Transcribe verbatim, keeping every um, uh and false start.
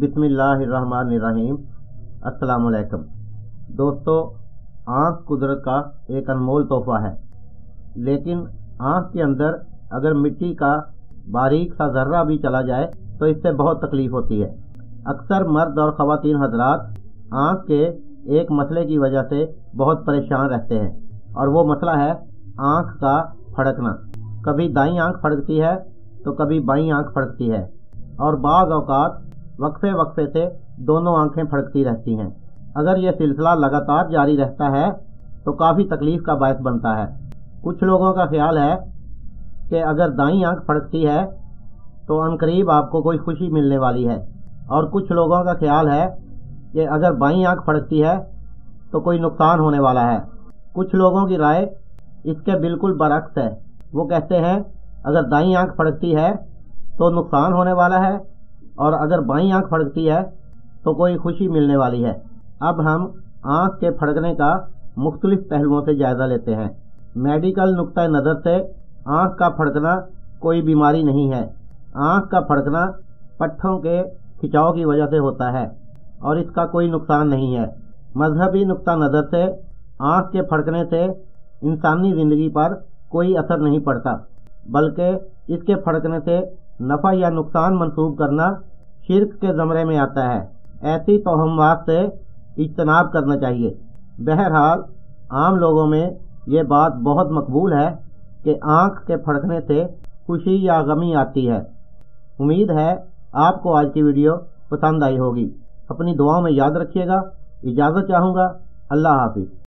बिस्मिल्लाहिर्रहमानिर्रहीम। अस्सलामुअलैकुम दोस्तों, आँख कुदरत का एक अनमोल तोहफा है, लेकिन आँख के अंदर अगर मिट्टी का बारीक सा जर्रा भी चला जाए तो इससे बहुत तकलीफ़ होती है। अक्सर मर्द और ख़वातीन हजरात आँख के एक मसले की वजह से बहुत परेशान रहते हैं, और वो मसला है आँख का फड़कना। कभी दाईं आँख फड़कती है तो कभी बाईं आँख फड़कती है, और बाज़ औक़ात वक्फे वक्फे से दोनों आँखें फड़कती रहती हैं। अगर यह सिलसिला लगातार जारी रहता है तो काफ़ी तकलीफ़ का बायस बनता है। कुछ लोगों का ख्याल है कि अगर दाईं आँख फड़कती है तो अनकरीब आपको कोई खुशी मिलने वाली है, और कुछ लोगों का ख्याल है कि अगर बाईं आँख फड़कती है तो कोई नुकसान होने वाला है। कुछ लोगों की राय इसके बिल्कुल बरअक्स है। वो कहते हैं अगर दाईं आँख फड़कती है तो नुकसान होने वाला है, और अगर बाईं आँख फड़कती है तो कोई खुशी मिलने वाली है। अब हम आँख के फड़कने का मुख्तलिफ पहलुओं से जायज़ा लेते हैं। मेडिकल नुक्ता नज़र से आँख का फड़कना कोई बीमारी नहीं है। आँख का फड़कना पट्ठों के खिंचाव की वजह से होता है, और इसका कोई नुकसान नहीं है। मजहबी नुक्ता नज़र से आँख के फड़कने से इंसानी ज़िंदगी पर कोई असर नहीं पड़ता, बल्कि इसके फड़कने से नफ़ा या नुकसान मंसूब करना शिर्क के ज़मरे में आता है। ऐसी तोहमवात से इज्तनाब करना चाहिए। बहरहाल आम लोगों में ये बात बहुत मकबूल है कि आँख के फड़कने से खुशी या गमी आती है। उम्मीद है आपको आज की वीडियो पसंद आई होगी। अपनी दुआओं में याद रखिएगा। इजाज़त चाहूँगा। अल्लाह हाफिज़।